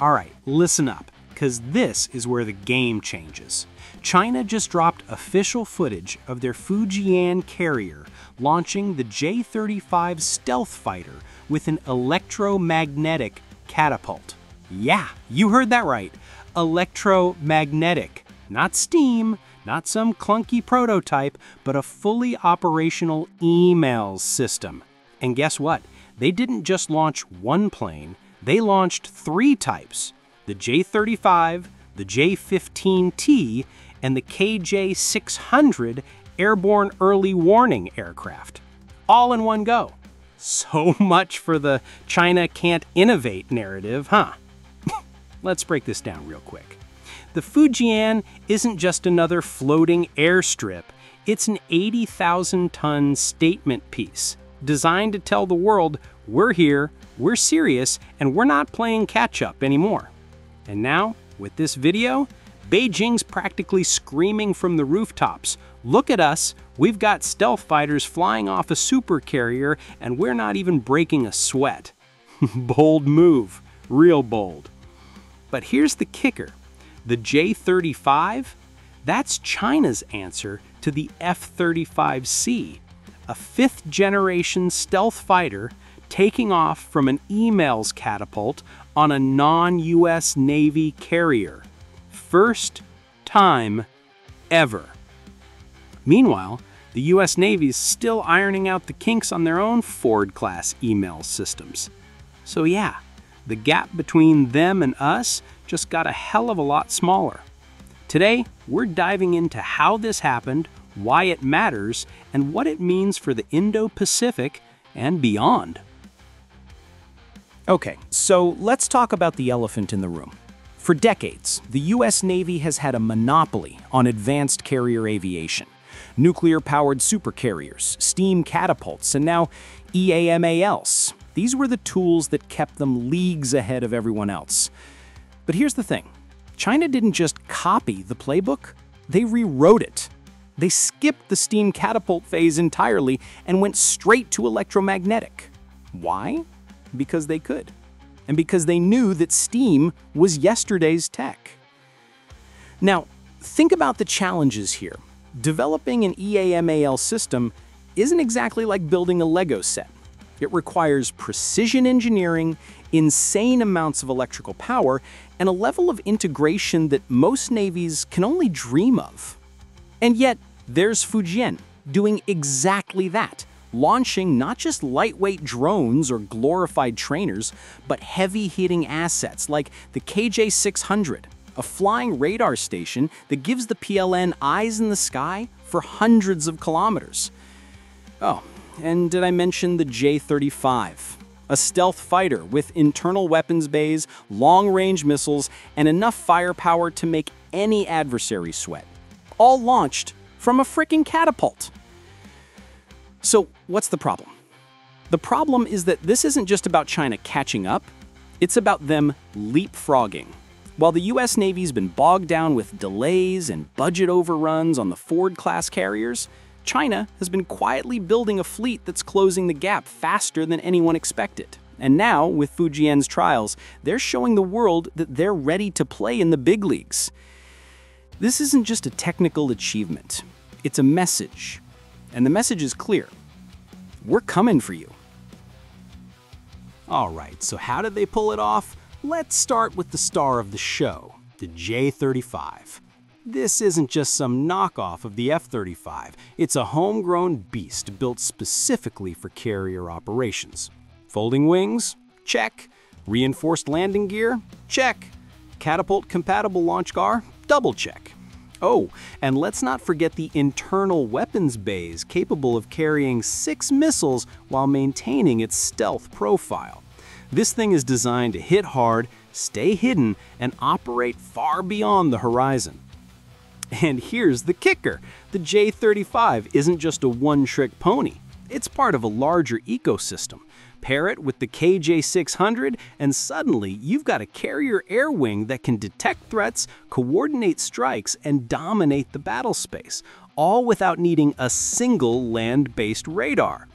Alright, listen up, because this is where the game changes. China just dropped official footage of their Fujian carrier launching the J-35 stealth fighter with an electromagnetic catapult. Yeah, you heard that right. Electromagnetic. Not steam, not some clunky prototype, but a fully operational EMALS system. And guess what? They didn't just launch one plane, they launched three types: the J-35, the J-15T, and the KJ-600 airborne early warning aircraft. All in one go. So much for the China can't innovate narrative, huh? Let's break this down real quick. The Fujian isn't just another floating airstrip, it's an 80,000-ton statement piece designed to tell the world, we're here, we're serious, and we're not playing catch-up anymore. And now, with this video, Beijing's practically screaming from the rooftops, look at us, we've got stealth fighters flying off a supercarrier, and we're not even breaking a sweat. Bold move, real bold. But here's the kicker. The J-35? That's China's answer to the F-35C, a fifth-generation stealth fighter taking off from an EMALS catapult on a non-US Navy carrier. First time ever. Meanwhile, the US Navy's still ironing out the kinks on their own Ford-class EMALS systems. So yeah, the gap between them and us just got a hell of a lot smaller. Today, we're diving into how this happened, why it matters, and what it means for the Indo-Pacific and beyond. Okay, so let's talk about the elephant in the room. For decades, the US Navy has had a monopoly on advanced carrier aviation. Nuclear-powered supercarriers, steam catapults, and now EMALS. These were the tools that kept them leagues ahead of everyone else. But here's the thing. China didn't just copy the playbook, they rewrote it. They skipped the steam catapult phase entirely and went straight to electromagnetic. Why? Because they could. And because they knew that steam was yesterday's tech. Now, think about the challenges here. Developing an EMALS system isn't exactly like building a Lego set. It requires precision engineering, insane amounts of electrical power, and a level of integration that most navies can only dream of. And yet, there's Fujian doing exactly that, launching not just lightweight drones or glorified trainers, but heavy-hitting assets like the KJ-600, a flying radar station that gives the PLN eyes in the sky for hundreds of kilometers. Oh, and did I mention the J-35? A stealth fighter with internal weapons bays, long-range missiles, and enough firepower to make any adversary sweat. All launched from a frickin' catapult. So what's the problem? The problem is that this isn't just about China catching up, it's about them leapfrogging. While the US Navy's been bogged down with delays and budget overruns on the Ford-class carriers, China has been quietly building a fleet that's closing the gap faster than anyone expected. And now, with Fujian's trials, they're showing the world that they're ready to play in the big leagues. This isn't just a technical achievement, it's a message. And the message is clear. We're coming for you. All right, so how did they pull it off? Let's start with the star of the show, the J-35. This isn't just some knockoff of the F-35, it's a homegrown beast built specifically for carrier operations. Folding wings? Check. Reinforced landing gear? Check. Catapult-compatible launch gar? Double check. Oh, and let's not forget the internal weapons bays capable of carrying 6 missiles while maintaining its stealth profile. This thing is designed to hit hard, stay hidden, and operate far beyond the horizon. And here's the kicker. The J-35 isn't just a one-trick pony. It's part of a larger ecosystem. Pair it with the KJ-600, and suddenly you've got a carrier air wing that can detect threats, coordinate strikes, and dominate the battle space, all without needing a single land-based radar.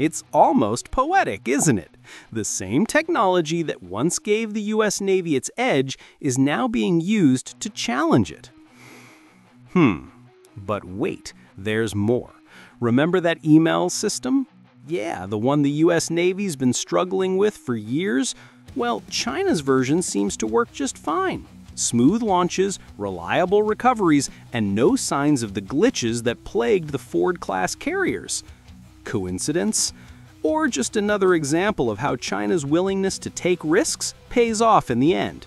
It's almost poetic, isn't it? The same technology that once gave the US Navy its edge is now being used to challenge it. But wait, there's more. Remember that EMALS system? Yeah, the one the US Navy's been struggling with for years? Well, China's version seems to work just fine. Smooth launches, reliable recoveries, and no signs of the glitches that plagued the Ford-class carriers. Coincidence? Or just another example of how China's willingness to take risks pays off in the end?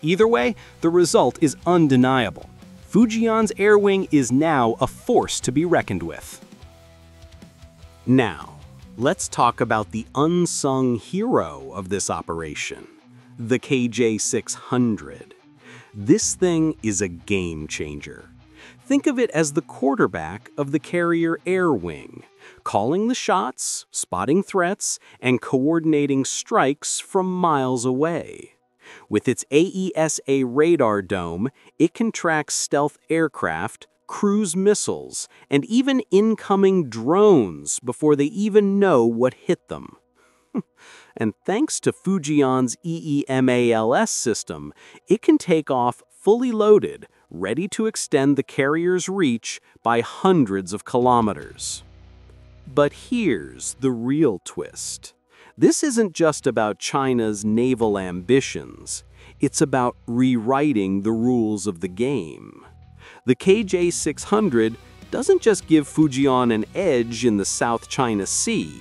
Either way, the result is undeniable. Fujian's air wing is now a force to be reckoned with. Now, let's talk about the unsung hero of this operation, the KJ-600. This thing is a game changer. Think of it as the quarterback of the carrier air wing, calling the shots, spotting threats, and coordinating strikes from miles away. With its AESA radar dome, it can track stealth aircraft, cruise missiles, and even incoming drones before they even know what hit them. And thanks to Fujian's EMALS system, it can take off fully loaded, ready to extend the carrier's reach by hundreds of kilometers. But here's the real twist. This isn't just about China's naval ambitions. It's about rewriting the rules of the game. The KJ-600 doesn't just give Fujian an edge in the South China Sea.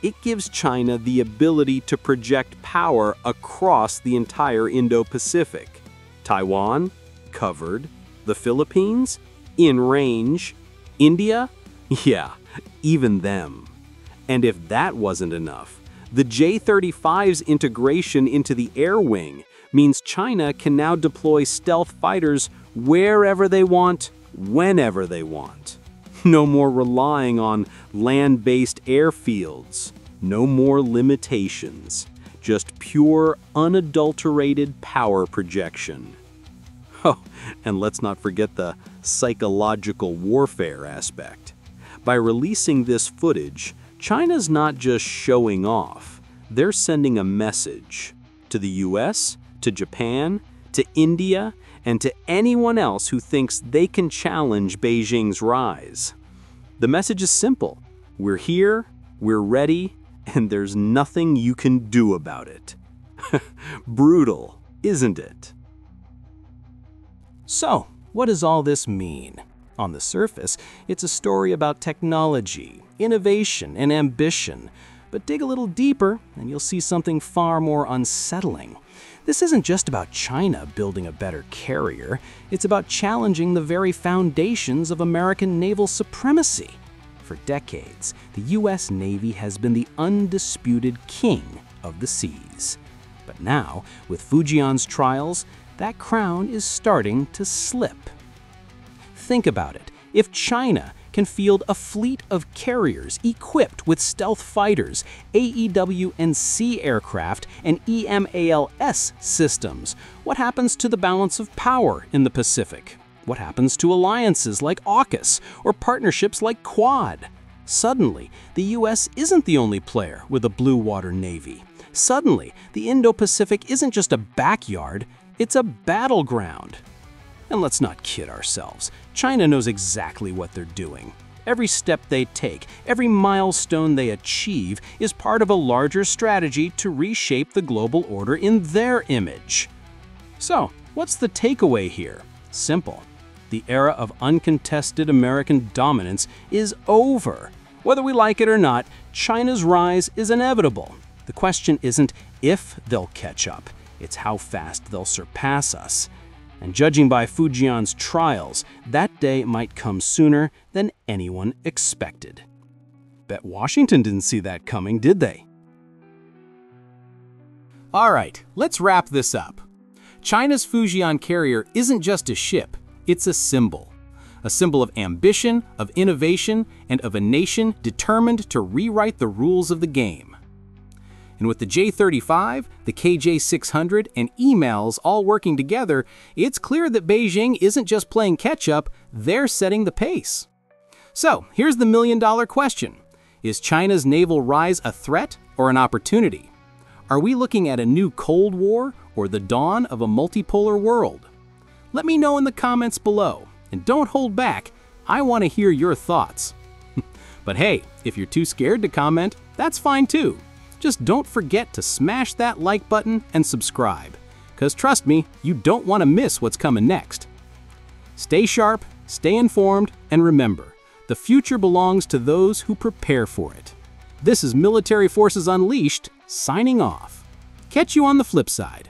It gives China the ability to project power across the entire Indo-Pacific. Taiwan, covered. The Philippines, in range. India, yeah, even them. And if that wasn't enough, the J-35's integration into the air wing means China can now deploy stealth fighters wherever they want, whenever they want. No more relying on land-based airfields. No more limitations. Just pure, unadulterated power projection. Oh, and let's not forget the psychological warfare aspect. By releasing this footage, China's not just showing off. They're sending a message to the US, to Japan, to India, and to anyone else who thinks they can challenge Beijing's rise. The message is simple. We're here, we're ready, and there's nothing you can do about it. Brutal, isn't it? So, what does all this mean? On the surface, it's a story about technology, innovation, and ambition. But dig a little deeper, and you'll see something far more unsettling. This isn't just about China building a better carrier. It's about challenging the very foundations of American naval supremacy. For decades, the US Navy has been the undisputed king of the seas. But now, with Fujian's trials, that crown is starting to slip. Think about it. If China can field a fleet of carriers equipped with stealth fighters, AEW&C aircraft, and EMALS systems, what happens to the balance of power in the Pacific? What happens to alliances like AUKUS or partnerships like QUAD? Suddenly, the US isn't the only player with a blue water navy. Suddenly, the Indo-Pacific isn't just a backyard, it's a battleground. And let's not kid ourselves. China knows exactly what they're doing. Every step they take, every milestone they achieve, is part of a larger strategy to reshape the global order in their image. So, what's the takeaway here? Simple. The era of uncontested American dominance is over. Whether we like it or not, China's rise is inevitable. The question isn't if they'll catch up, it's how fast they'll surpass us. And judging by Fujian's trials, that day might come sooner than anyone expected. Bet Washington didn't see that coming, did they? All right, let's wrap this up. China's Fujian carrier isn't just a ship, it's a symbol of ambition, of innovation, and of a nation determined to rewrite the rules of the game. And with the J-35, the KJ-600, and EMALS all working together, it's clear that Beijing isn't just playing catch-up, they're setting the pace. So, here's the million-dollar question. Is China's naval rise a threat or an opportunity? Are we looking at a new Cold War or the dawn of a multipolar world? Let me know in the comments below, and don't hold back, I want to hear your thoughts. But hey, if you're too scared to comment, that's fine too. Just don't forget to smash that like button and subscribe, because trust me, you don't want to miss what's coming next. Stay sharp, stay informed, and remember, the future belongs to those who prepare for it. This is Military Forces Unleashed, signing off. Catch you on the flip side.